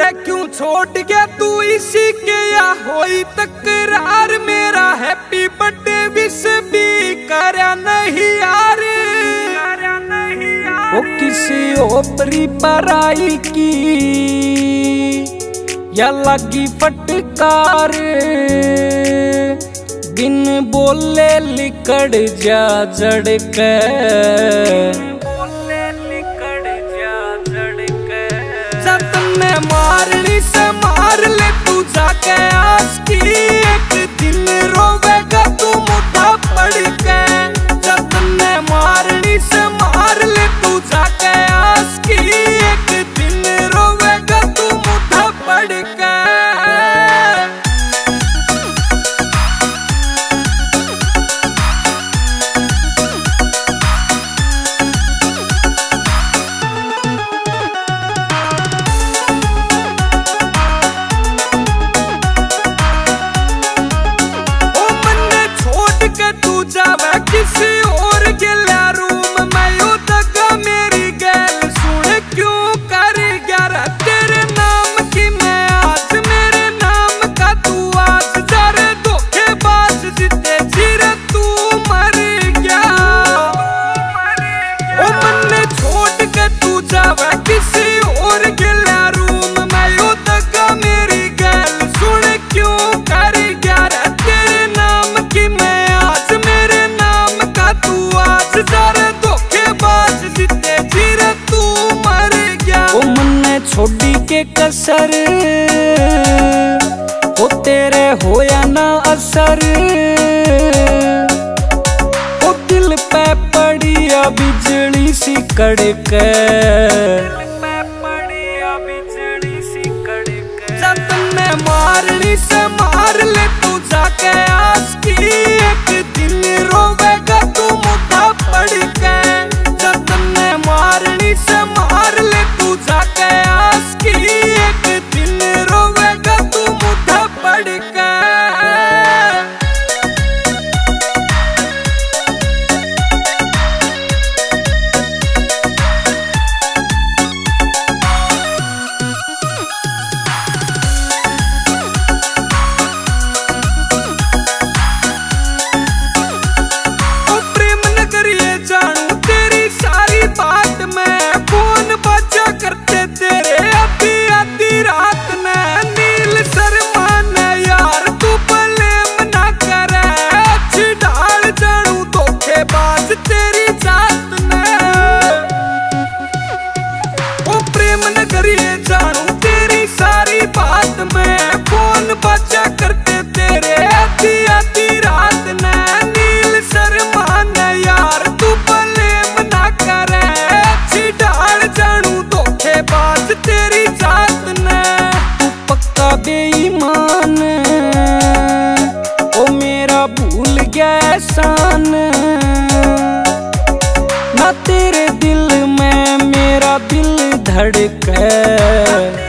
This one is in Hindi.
रे क्यों छोड़ गया तू इसी के या होई तकरार। मेरा हैप्पी बर्थडे विश भी करया नहीं यार, वो किसी ओपरी पराई की या लगी फटकार। बिन बोले लिकड़ जा जड़ के, मारनी से मार ले तू जाके आशिकी। एक दिन रोवेगा तू मुद्दा पड़ के, जब ने मारनी से मार ले तू जाके आशिकी। एक दिन रोवेगा तू मुद्दा पड़ के। छोड़ी के कसर वो तेरे होया ना असर, वो दिल पे पड़िया बिजली सी कड़क। जब ने मारनी से मार ले तू जाके आशिकी। एक दिन रोवेगा तू मुद्दा पड़ के, जब ने मारनी से मार ले तू जाके एहसान। ना तेरे दिल में मेरा दिल धड़के।